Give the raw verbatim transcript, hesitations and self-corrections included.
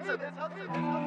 Hudson.